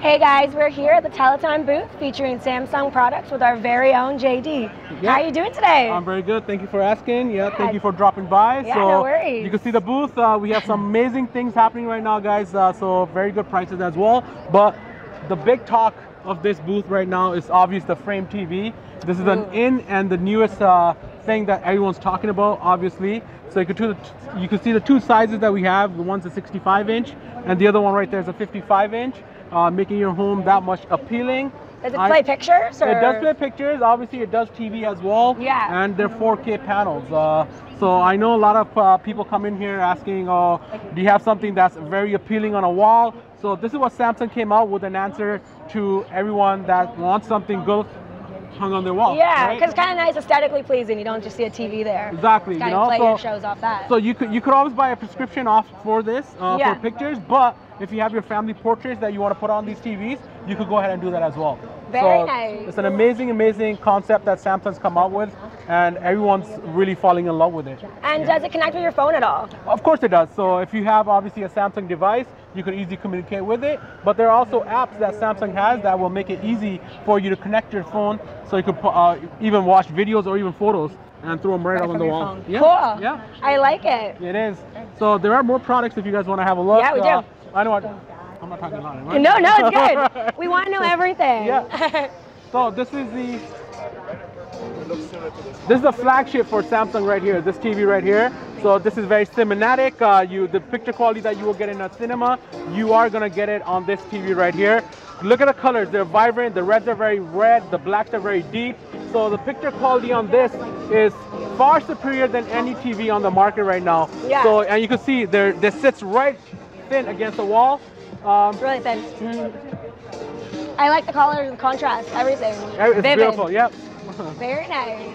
Hey guys, we're here at the Teletime booth featuring Samsung products with our very own JD. Yeah. How are you doing today? I'm very good. Thank you for asking. Yeah, thank you for dropping by. Yeah, so no worries. You can see the booth. We have some amazing things happening right now, guys. So very good prices as well. But the big talk of this booth right now is obvious the Frame TV. This is an in and the newest thing that everyone's talking about, obviously. So you can see the two sizes that we have. The one's a 65-inch and the other one right there is a 55-inch. Making your home that much appealing. Does it play pictures? Or? It does play pictures. Obviously, it does TV as well. Yeah. And they're 4K panels. So I know a lot of people come in here asking, "Oh, do you have something that's very appealing on a wall?" So this is what Samsung came out with, an answer to everyone that wants something good hung on their wall. Yeah, because it's kind of nice, aesthetically pleasing. You don't just see a TV there. Exactly. It's your shows off that. So you could always buy a prescription off for this for pictures, but if you have your family portraits that you want to put on these TVs, you could go ahead and do that as well. Very nice. It's an amazing, amazing concept that Samsung's come up with, and everyone's really falling in love with it. And does it connect with your phone at all? Of course it does. So if you have obviously a Samsung device, you can easily communicate with it, but there are also apps that Samsung has that will make it easy for you to connect your phone, so you could even watch videos or even photos and throw them right up on the wall. Yeah. Cool. Yeah. I like it. It is. So there are more products if you guys want to have a look. Yeah, we do. I know I'm not talking about it, right? No, no, it's good. We want to know everything. Yeah. So this is the flagship for Samsung right here, this TV right here. So this is very cinematic. The picture quality that you will get in a cinema, you are going to get it on this TV right here. Look at the colors. They're vibrant. The reds are very red. The blacks are very deep. So the picture quality on this is far superior than any TV on the market right now. Yeah. So, and you can see there, this sits right thin against the wall. Really thin. I like the colors and contrast, everything. It's vivid. Beautiful, yep. Very nice.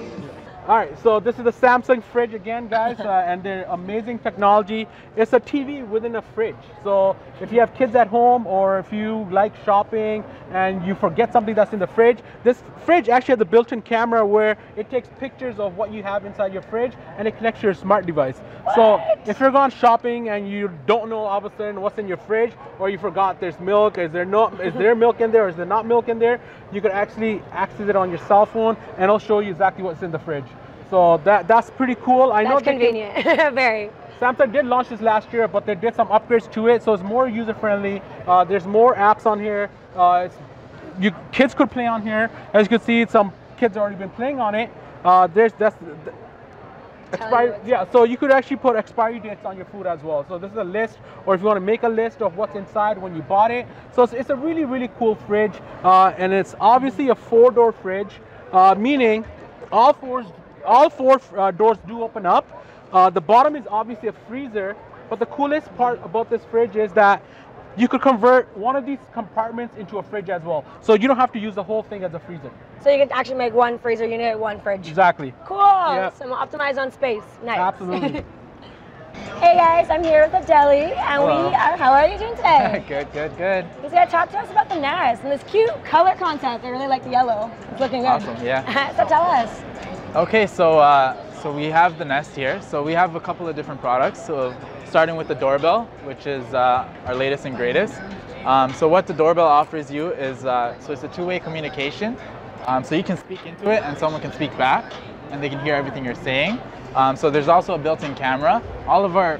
All right, so this is the Samsung fridge again, guys, and their amazing technology. It's a TV within a fridge. So if you have kids at home or if you like shopping and you forget something that's in the fridge, this fridge actually has a built-in camera where it takes pictures of what you have inside your fridge and it connects to your smart device. What? So if you're gone shopping and you don't know all of a sudden what's in your fridge, or you forgot there's milk, is there milk in there, or is there not milk in there, you can actually access it on your cell phone and it'll show you exactly what's in the fridge. So that's pretty cool. That's convenient. Very. Samsung did launch this last year, but they did some upgrades to it, so it's more user-friendly. There's more apps on here. Kids could play on here. As you can see, some kids have already been playing on it. So you could actually put expiry dates on your food as well. So this is a list, or if you want to make a list of what's inside when you bought it. So it's a really, really cool fridge, and it's obviously a four-door fridge, meaning all four doors do open up. The bottom is obviously a freezer, but the coolest part about this fridge is that you could convert one of these compartments into a fridge as well. So you don't have to use the whole thing as a freezer. So you can actually make one freezer unit, one fridge. Exactly. Cool. Yep. So optimize on space. Nice. Absolutely. Hey guys, I'm here with the deli, and how are you doing today? good. He's gonna talk to us about the Nest and this cute color concept. I really like the yellow. It's looking good. Awesome. Yeah. So tell us. Okay, so we have the Nest here. So we have a couple of different products. So starting with the doorbell, which is our latest and greatest. So what the doorbell offers you is, so it's a two-way communication. So you can speak into it and someone can speak back and they can hear everything you're saying. So there's also a built-in camera. All of our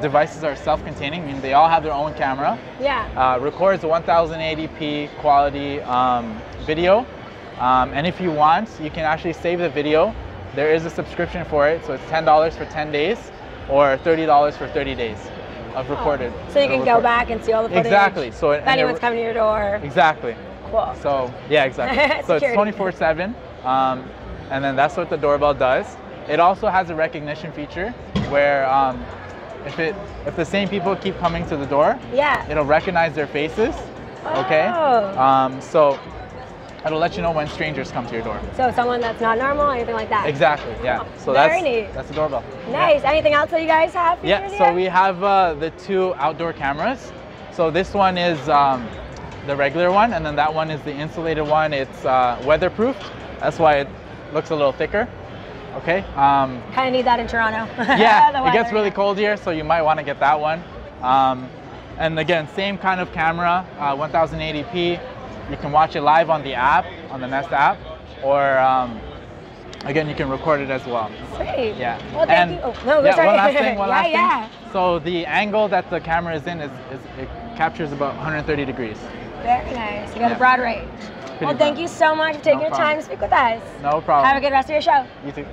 devices are self-containing, meaning they all have their own camera. Yeah. Records 1080p quality video. And if you want, you can actually save the video. There is a subscription for it, so it's $10 for 10 days or $30 for 30 days of recorded. So you can go back and see all the footage. Exactly. So if anyone's coming to your door. Exactly. Cool. So yeah, exactly. So it's 24/7, and then that's what the doorbell does. It also has a recognition feature where if the same people keep coming to the door, it'll recognize their faces. Oh. Okay. So it'll let you know when strangers come to your door. So someone that's not normal, anything like that. Exactly, yeah. So that's the doorbell. Nice. Yeah. Anything else that you guys have? Yeah, so we have the two outdoor cameras. So this one is the regular one, and then that one is the insulated one. It's weatherproof. That's why it looks a little thicker. Okay. Kind of need that in Toronto. Yeah, it gets really cold here, so you might want to get that one. And again, same kind of camera, 1080p. You can watch it live on the app, on the Nest app, or again, you can record it as well. Great. Yeah. Well, thank you. Oh, no, yeah, sorry. One last thing. So the angle that the camera is in it captures about 130 degrees. Very nice. You got a broad range. Well, thank you so much for taking your time to speak with us. No problem. Have a good rest of your show. You too.